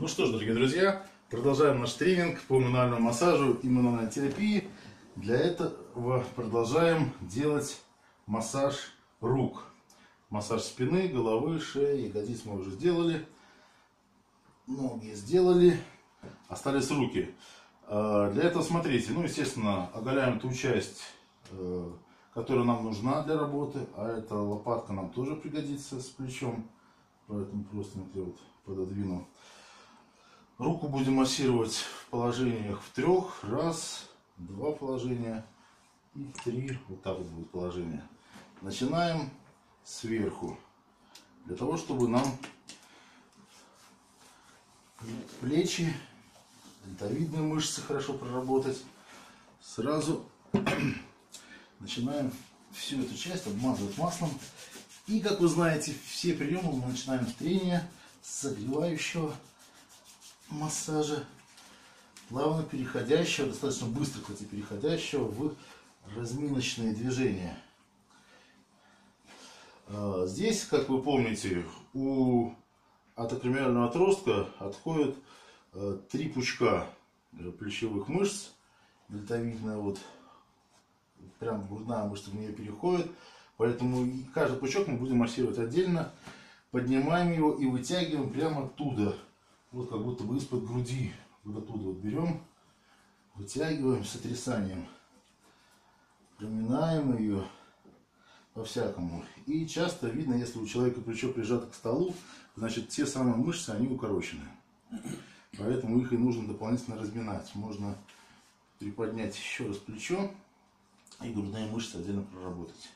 Ну что ж, дорогие друзья, продолжаем наш тренинг по мануальному массажу и мануальной терапии. Для этого продолжаем делать массаж рук. Массаж спины, головы, шеи, ягодиц мы уже сделали. Ноги сделали. Остались руки. Для этого смотрите, ну естественно, оголяем ту часть, которая нам нужна для работы. А эта лопатка нам тоже пригодится с плечом. Поэтому просто вот я вот пододвину. Руку будем массировать в положениях в трех. Раз, два положения и в три. Вот так вот будет положение. Начинаем сверху. Для того, чтобы нам плечи, дельтовидные мышцы хорошо проработать. Сразу начинаем всю эту часть обмазывать маслом. И, как вы знаете, все приемы мы начинаем с трения согревающего массажа, плавно переходящего, достаточно быстро, кстати, переходящего в разминочные движения. Здесь, как вы помните, у атакромиального отростка отходят три пучка плечевых мышц. Дельтовидная, вот прям грудная мышца в нее переходит. Поэтому каждый пучок мы будем массировать отдельно. Поднимаем его и вытягиваем прямо оттуда. Вот как будто бы из-под груди. Вот оттуда вот берем. Вытягиваем сотрясанием. Проминаем ее по-всякому. И часто видно, если у человека плечо прижато к столу, значит те самые мышцы, они укорочены. Поэтому их и нужно дополнительно разминать. Можно приподнять еще раз плечо и грудные мышцы отдельно проработать.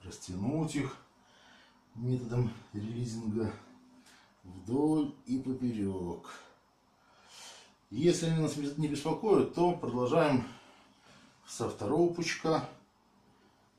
Растянуть их методом релизинга вдоль и поперек. Если они нас не беспокоят, то продолжаем со второго пучка,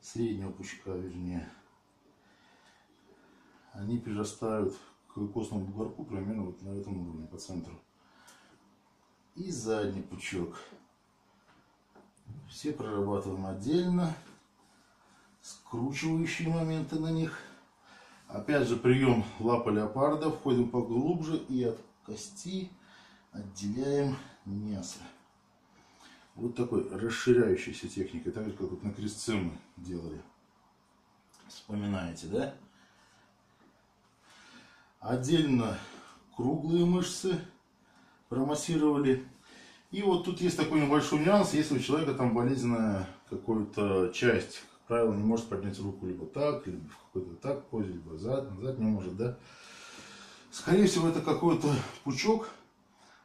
среднего пучка вернее. Они прирастают к костному бугорку примерно вот на этом уровне, по центру. И задний пучок. Все прорабатываем отдельно. Скручивающие моменты на них. Опять же прием лапа леопарда. Входим поглубже и от кости отделяем мясо. Вот такой расширяющейся техникой. Так как вот на крестце мы делали. Вспоминаете, да? Отдельно круглые мышцы промассировали. И вот тут есть такой небольшой нюанс. Если у человека там болезненная какая-то часть, правило, не может поднять руку либо так, либо в какой-то так позе, либо назад не может, да? Скорее всего, это какой-то пучок,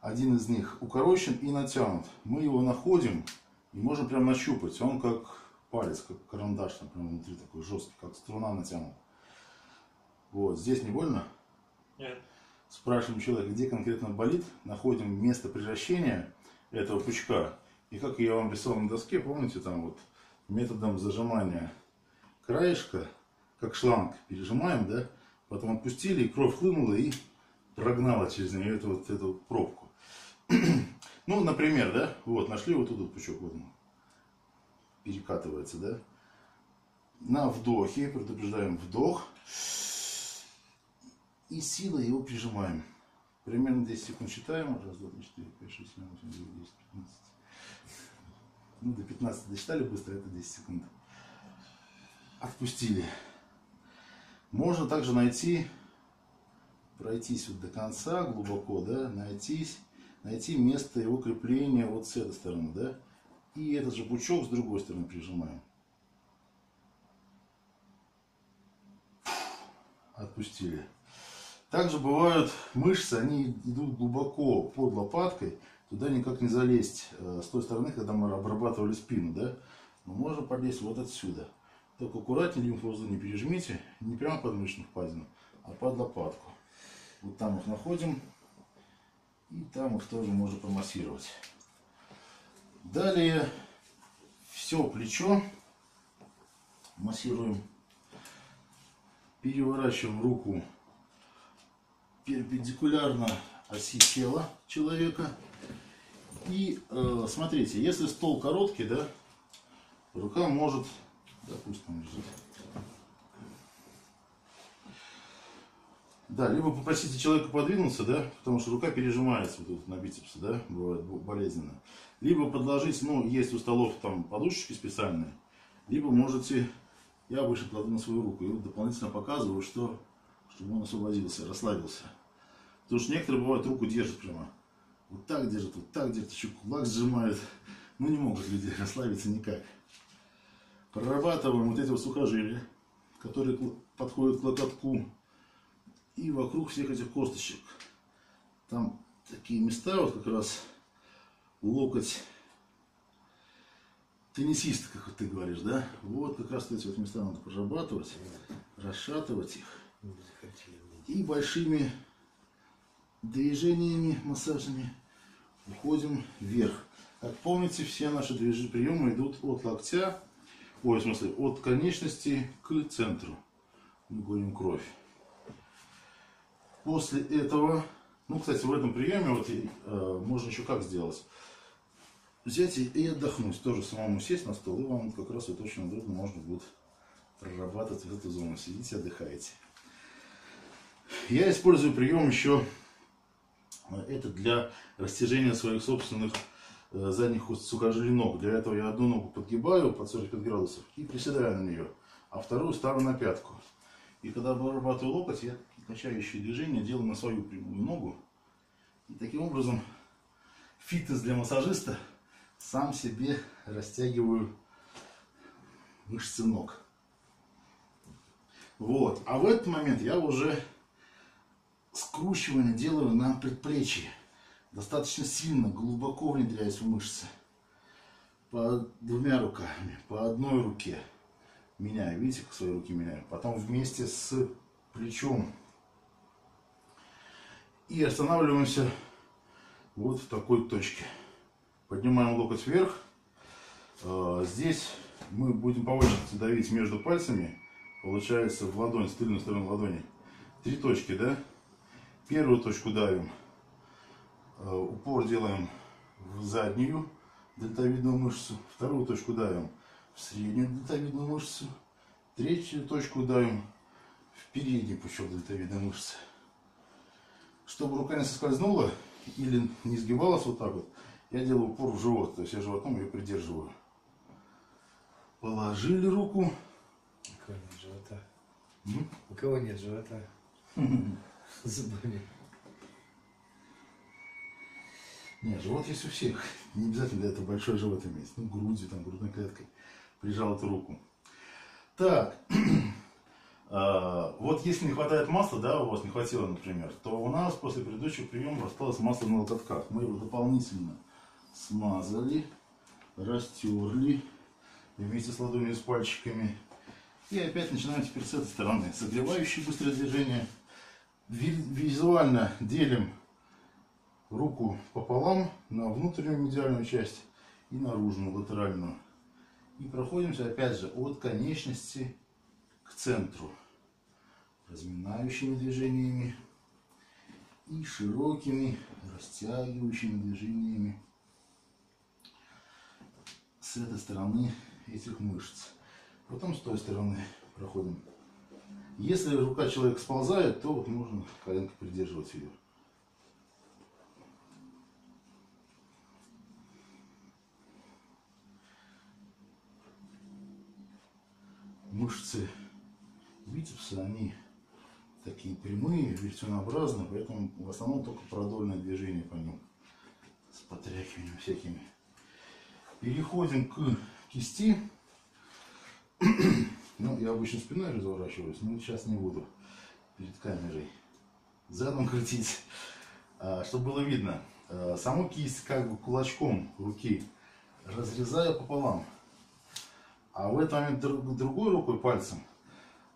один из них, укорочен и натянут. Мы его находим и можем прям нащупать. Он как палец, как карандаш, например, внутри такой жесткий, как струна натянут. Вот, здесь не больно? Нет. Спрашиваем человека, где конкретно болит, находим место приращения этого пучка. И как я вам рисовал на доске, помните, там вот методом зажимания краешка, как шланг, пережимаем, да? Потом отпустили, и кровь хлынула и прогнала через нее эту пробку. Ну, например, да? Вот, нашли вот тут вот пучок, вот он перекатывается, да? На вдохе, предупреждаем вдох, и силой его прижимаем. Примерно 10 секунд считаем. Раз, два, три, 4, 5, 6, 7, 8, 9, 10, 15. Ну, до 15 досчитали быстро, это 10 секунд. Отпустили. Можно также найти, пройтись вот до конца, глубоко, да, найти место его крепления вот с этой стороны, да. И этот же пучок с другой стороны прижимаем. Отпустили. Также бывают мышцы, они идут глубоко под лопаткой. Туда никак не залезть с той стороны, когда мы обрабатывали спину, да? Но можно полезть вот отсюда. Только аккуратнее лимфоузлы не пережмите, не прямо под мышечную впадину, а под лопатку. Вот там их находим. И там их тоже можно помассировать. Далее все плечо массируем. Переворачиваем руку перпендикулярно оси тела человека. И смотрите, если стол короткий, да, рука может, допустим, лежит. Да, либо попросите человека подвинуться, да, потому что рука пережимается вот тут на бицепсы, да, бывает болезненно. Либо подложить, ну, есть у столов там подушечки специальные, либо можете, я выше кладу на свою руку и вот дополнительно показываю, что, чтобы он освободился, расслабился. Потому что некоторые бывают руку держат прямо, вот так держат, еще кулак сжимают, ну не могут люди расслабиться никак. Прорабатываем вот эти вот сухожилия, которые подходят к локотку. И вокруг всех этих косточек. Там такие места, вот как раз локоть теннисиста, как ты говоришь, да? Вот как раз эти вот места надо прорабатывать, расшатывать их. И большими движениями, массажными уходим вверх. Как помните, все наши приемы идут от локтя, ой, в смысле, от конечности к центру. Мы гоним кровь. После этого, ну, кстати, в этом приеме вот, можно еще как сделать. Взять и отдохнуть, тоже самому сесть на стол, и вам как раз вот очень удобно можно будет прорабатывать в эту зону. Сидите, отдыхаете. Я использую прием еще, это для растяжения своих собственных задних сухожилий ног. Для этого я одну ногу подгибаю под 45 градусов и приседаю на нее, а вторую ставлю на пятку. И когда обрабатываю локоть, я качающие движения делаю на свою прямую ногу. И таким образом фитнес для массажиста, сам себе растягиваю мышцы ног. Вот. А в этот момент я уже скручивание делаю на предплечье. Достаточно сильно, глубоко внедряюсь в мышцы. По двумя руками, по одной руке меняю. Видите, как свои руки меняю. Потом вместе с плечом. И останавливаемся вот в такой точке. Поднимаем локоть вверх. Здесь мы будем по очереди давить между пальцами. Получается в ладонь, с тыльной стороны ладони. Три точки, да? Первую точку давим. Упор делаем в заднюю дельтовидную мышцу. Вторую точку давим в среднюю дельтовидную мышцу. Третью точку давим в передний пучок дельтовидной мышцы. Чтобы рука не соскользнула или не сгибалась вот так вот, я делаю упор в живот. То есть я животом ее придерживаю. Положили руку. У кого нет живота? У кого нет живота? Зубами. Нет, живот есть у всех. Не обязательно для этого большой живот иметь. Ну, грудью, там, грудной клеткой. Прижал эту руку. Так. Вот если не хватает масла, да, у вас не хватило, например, то у нас после предыдущих приемов осталось масло на локотках. Мы его дополнительно смазали, растерли вместе с ладонью, с пальчиками. И опять начинаем теперь с этой стороны. Согревающие быстрое движение. Визуально делим руку пополам на внутреннюю медиальную часть и наружную, латеральную. И проходимся опять же от конечности к центру, разминающими движениями и широкими растягивающими движениями с этой стороны этих мышц. Потом с той стороны проходим. Если рука человека сползает, то вот можно коленкой придерживать ее. Мышцы бицепсы, они такие прямые, веретенообразные, поэтому в основном только продольное движение по ним с потряхиванием всякими. Переходим к кисти. Ну, я обычно спиной разворачиваюсь, но сейчас не буду перед камерой задом крутить, чтобы было видно. Саму кисть как бы кулачком руки разрезаю пополам. А в этот момент другой рукой, пальцем,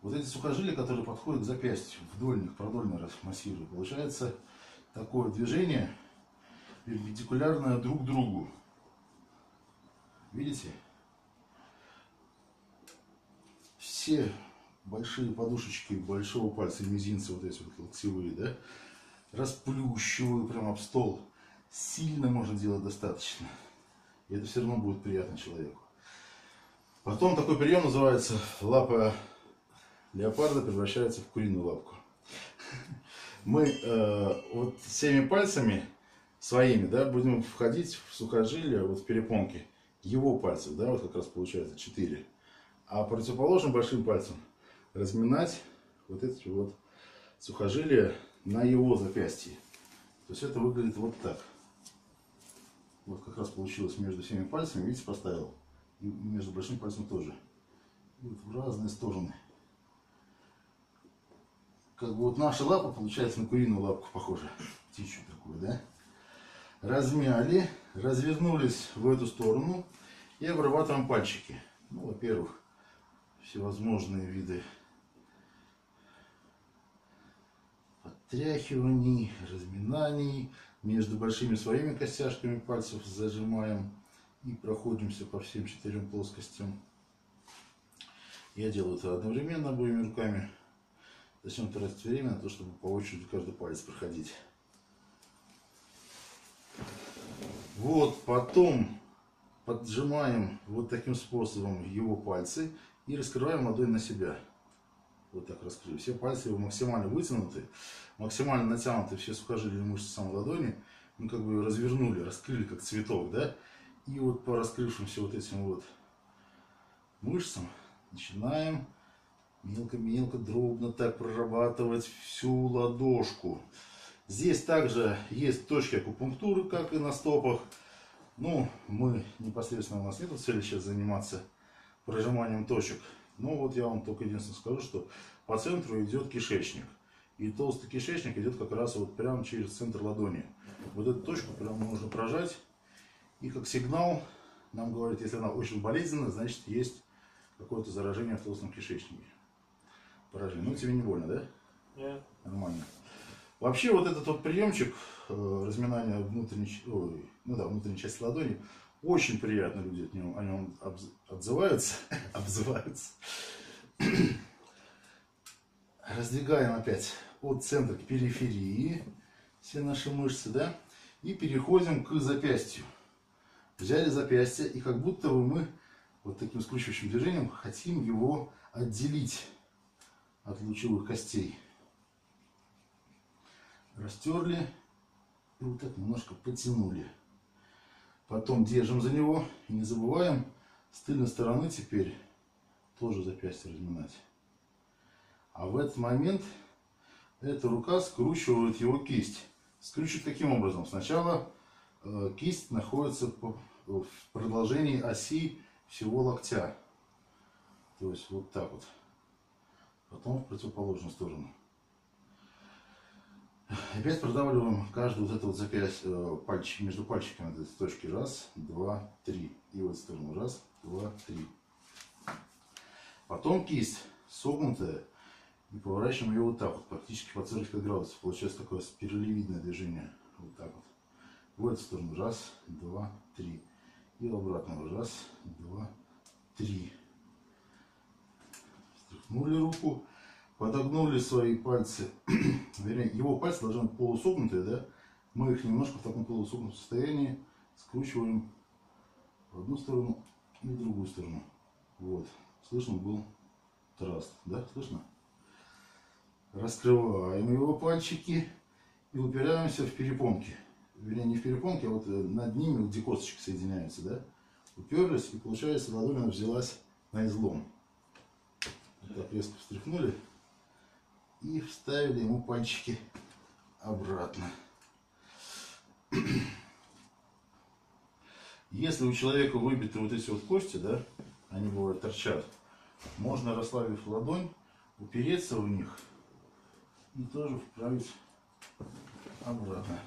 вот эти сухожилия, которые подходят к запястью, вдольных, продольно массирую. Получается такое движение, перпендикулярное друг другу. Видите? Все большие подушечки большого пальца и мизинца, вот эти вот локтевые, да, расплющиваю прямо об стол. Сильно можно делать достаточно. И это все равно будет приятно человеку. Потом такой прием называется лапа леопарда превращается в куриную лапку. мы вот всеми пальцами своими, да, будем входить в сухожилие, вот в перепонки его пальцев, да, вот как раз получается 4. А противоположным большим пальцем разминать вот эти вот сухожилия на его запястье. То есть это выглядит вот так. Вот как раз получилось между всеми пальцами, видите, поставил. И между большим пальцем тоже. И вот в разные стороны. Как бы вот наша лапа получается на куриную лапку похожа. Птичью такую, да? Размяли, развернулись в эту сторону и обрабатываем пальчики. Ну, во-первых, всевозможные виды подтряхиваний, разминаний. Между большими своими костяшками пальцев зажимаем и проходимся по всем 4 плоскостям. Я делаю это одновременно обоими руками. Зачем тратить время на то, чтобы по очереди каждый палец проходить. Вот, потом поджимаем вот таким способом его пальцы и раскрываем ладонь на себя. Вот так раскрыли. Все пальцы его максимально вытянуты, максимально натянуты все сухожилия и мышцы самой ладони. Мы как бы развернули, раскрыли как цветок, да? И вот по раскрывшимся вот этим вот мышцам начинаем мелко-мелко, дробно так прорабатывать всю ладошку. Здесь также есть точки акупунктуры, как и на стопах. Ну, мы непосредственно, у нас нет цели сейчас заниматься прожиманием точек. Но вот я вам только единственное скажу, что по центру идет кишечник. И толстый кишечник идет как раз вот прямо через центр ладони. Вот эту точку прям можно прожать. И как сигнал нам говорит, если она очень болезненна, значит есть какое-то заражение в толстом кишечнике. Поражение. Ну, тебе не больно, да? Нет. Нормально. Вообще вот этот вот приемчик разминания внутренней части ладони, очень приятно люди о нем отзываются. Раздвигаем опять от центра к периферии все наши мышцы, да? И переходим к запястью. Взяли запястье и как будто бы мы вот таким скручивающим движением хотим его отделить от лучевых костей. Растерли и вот так немножко потянули. Потом держим за него и не забываем с тыльной стороны теперь тоже запястье разминать. А в этот момент эта рука скручивает его кисть. Скручивает таким образом. Сначала кисть находится в продолжении оси всего локтя. То есть вот так вот. Потом в противоположную сторону. Опять продавливаем каждую вот эту вот запястье, пальчик, между пальчиками вот этой точки. Раз, два, три. И вот в сторону. Раз, два, три. Потом кисть согнутая. И поворачиваем ее вот так вот. Практически по 45 градусов. Получается такое спиралевидное движение. Вот так вот. В эту сторону. Раз, два, три. И обратно. Раз, два, три. Встряхнули руку. Подогнули свои пальцы, вернее, его пальцы должны быть полусогнутые, да? Мы их немножко в таком полусогнутом состоянии скручиваем в одну сторону и в другую сторону. Вот. Слышно был траст, да? Слышно? Раскрываем его пальчики и упираемся в перепонки. Вернее, не в перепонки, а вот над ними, где косточки соединяются, да? Уперлись и, получается, ладонь взялась на излом. Вот так резко встряхнули. И вставили ему пальчики обратно. Если у человека выбиты вот эти вот кости, да, они бывают торчат, можно, расслабив ладонь, упереться в них и тоже вправить обратно.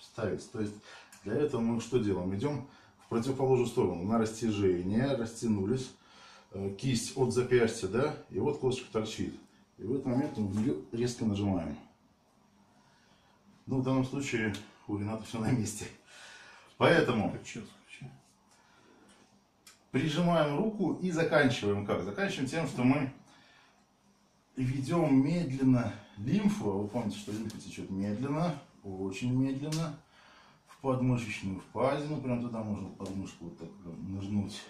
Вставить. То есть для этого мы что делаем? Идем в противоположную сторону, на растяжение, растянулись. Кисть от запястья, да, и вот косточка торчит. И в этот момент мы ее резко нажимаем. Ну, в данном случае у Рената все на месте. Поэтому прижимаем руку и заканчиваем как? Заканчиваем тем, что мы ведем медленно лимфу. Вы помните, что лимфа течет медленно, очень медленно. В подмышечную впадину, прям туда можно подмышку вот так нажнуть.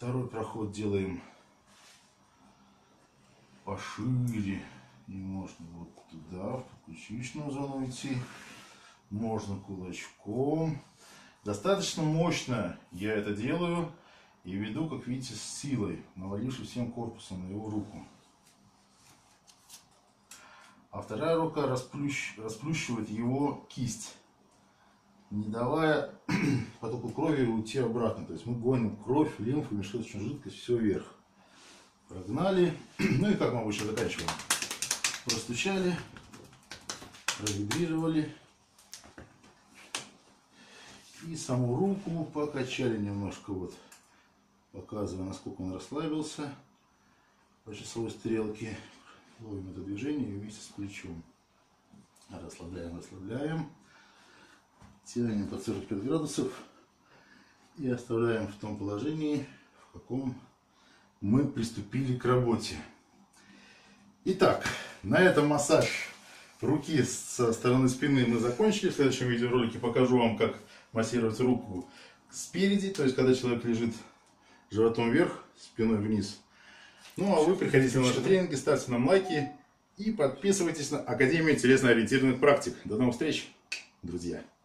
Второй проход делаем пошире, И можно вот туда, в подключичную зону идти. Можно кулачком. Достаточно мощно я это делаю. И веду, как видите, с силой, наваливши всем корпусом на его руку. А вторая рука расплющивает его кисть, не давая потоку крови уйти обратно. То есть мы гоним кровь, лимфу, межклеточную жидкость, все вверх. Прогнали. Ну и как мы обычно заканчиваем? Простучали, провибрировали. И саму руку покачали немножко, вот, показывая, насколько он расслабился по часовой стрелке. Ловим это движение вместе с плечом. Расслабляем, расслабляем. Тянем под 45 градусов. И оставляем в том положении, в каком мы приступили к работе. Итак, на этом массаж руки со стороны спины мы закончили. В следующем видеоролике покажу вам, как массировать руку спереди, то есть когда человек лежит животом вверх, спиной вниз. Ну а вы приходите на наши тренинги, ставьте нам лайки и подписывайтесь на Академию телесно-ориентированных практик. До новых встреч, друзья!